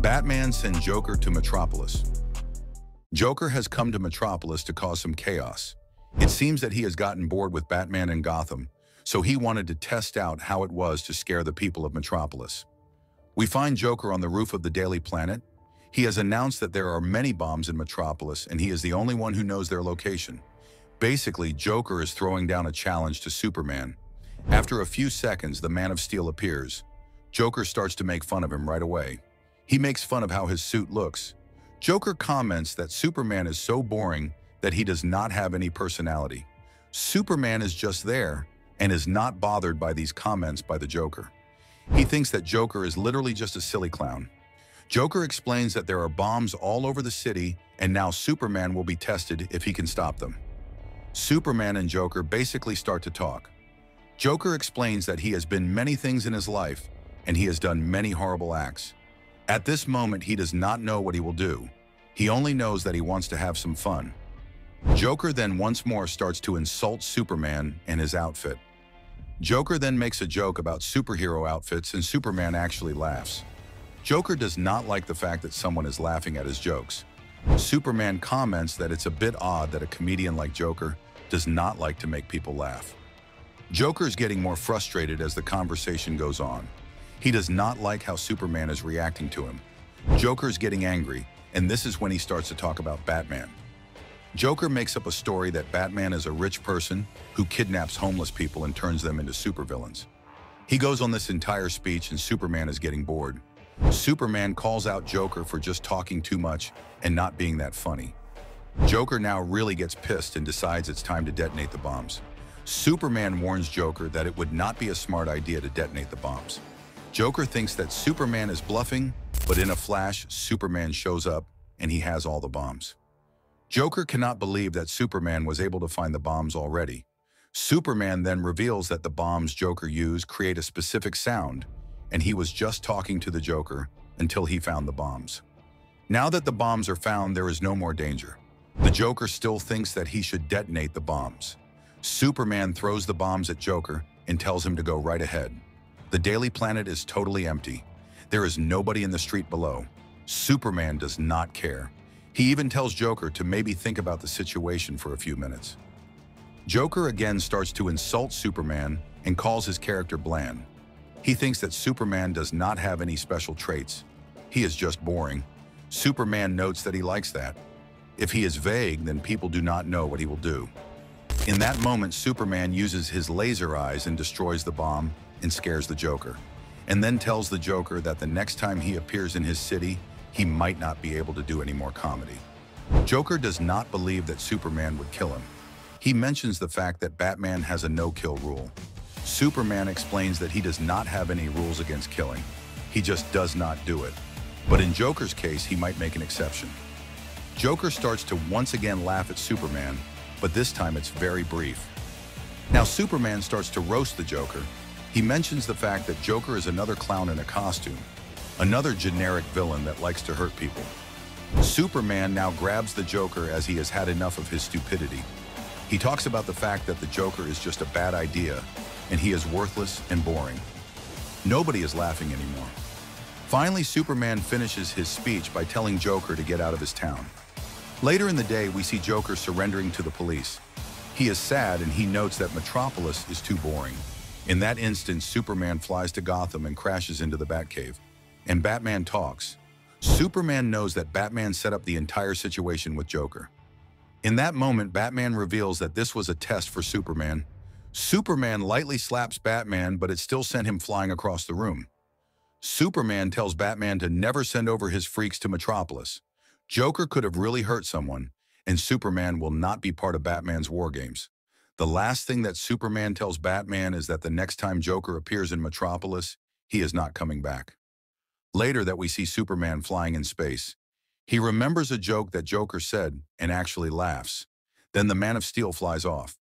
Batman sends Joker to Metropolis. Joker has come to Metropolis to cause some chaos. It seems that he has gotten bored with Batman and Gotham, so he wanted to test out how it was to scare the people of Metropolis. We find Joker on the roof of the Daily Planet. He has announced that there are many bombs in Metropolis, and he is the only one who knows their location. Basically, Joker is throwing down a challenge to Superman. After a few seconds, the Man of Steel appears. Joker starts to make fun of him right away. He makes fun of how his suit looks. Joker comments that Superman is so boring that he does not have any personality. Superman is just there and is not bothered by these comments by the Joker. He thinks that Joker is literally just a silly clown. Joker explains that there are bombs all over the city and now Superman will be tested if he can stop them. Superman and Joker basically start to talk. Joker explains that he has been many things in his life and he has done many horrible acts. At this moment, he does not know what he will do. He only knows that he wants to have some fun. Joker then once more starts to insult Superman and his outfit. Joker then makes a joke about superhero outfits and Superman actually laughs. Joker does not like the fact that someone is laughing at his jokes. Superman comments that it's a bit odd that a comedian like Joker does not like to make people laugh. Joker is getting more frustrated as the conversation goes on. He does not like how Superman is reacting to him. Joker is getting angry, and this is when he starts to talk about Batman. Joker makes up a story that Batman is a rich person who kidnaps homeless people and turns them into supervillains. He goes on this entire speech and Superman is getting bored. Superman calls out Joker for just talking too much and not being that funny. Joker now really gets pissed and decides it's time to detonate the bombs. Superman warns Joker that it would not be a smart idea to detonate the bombs. Joker thinks that Superman is bluffing, but in a flash, Superman shows up and he has all the bombs. Joker cannot believe that Superman was able to find the bombs already. Superman then reveals that the bombs Joker used create a specific sound, and he was just talking to the Joker until he found the bombs. Now that the bombs are found, there is no more danger. The Joker still thinks that he should detonate the bombs. Superman throws the bombs at Joker and tells him to go right ahead. The Daily Planet is totally empty. There is nobody in the street below. Superman does not care. He even tells Joker to maybe think about the situation for a few minutes. Joker again starts to insult Superman and calls his character bland. He thinks that Superman does not have any special traits. He is just boring. Superman notes that he likes that. If he is vague, then people do not know what he will do. In that moment, Superman uses his laser eyes and destroys the bomb and scares the Joker, and then tells the Joker that the next time he appears in his city, he might not be able to do any more comedy. Joker does not believe that Superman would kill him. He mentions the fact that Batman has a no-kill rule. Superman explains that he does not have any rules against killing. He just does not do it. But in Joker's case, he might make an exception. Joker starts to once again laugh at Superman, but this time it's very brief. Now Superman starts to roast the Joker. He mentions the fact that Joker is another clown in a costume, another generic villain that likes to hurt people. Superman now grabs the Joker as he has had enough of his stupidity. He talks about the fact that the Joker is just a bad idea and he is worthless and boring. Nobody is laughing anymore. Finally, Superman finishes his speech by telling Joker to get out of his town. Later in the day, we see Joker surrendering to the police. He is sad and he notes that Metropolis is too boring. In that instant, Superman flies to Gotham and crashes into the Batcave, and Batman talks. Superman knows that Batman set up the entire situation with Joker. In that moment, Batman reveals that this was a test for Superman. Superman lightly slaps Batman, but it still sent him flying across the room. Superman tells Batman to never send over his freaks to Metropolis. Joker could have really hurt someone, and Superman will not be part of Batman's war games. The last thing that Superman tells Batman is that the next time Joker appears in Metropolis, he is not coming back. Later that we see Superman flying in space. He remembers a joke that Joker said and actually laughs. Then the Man of Steel flies off.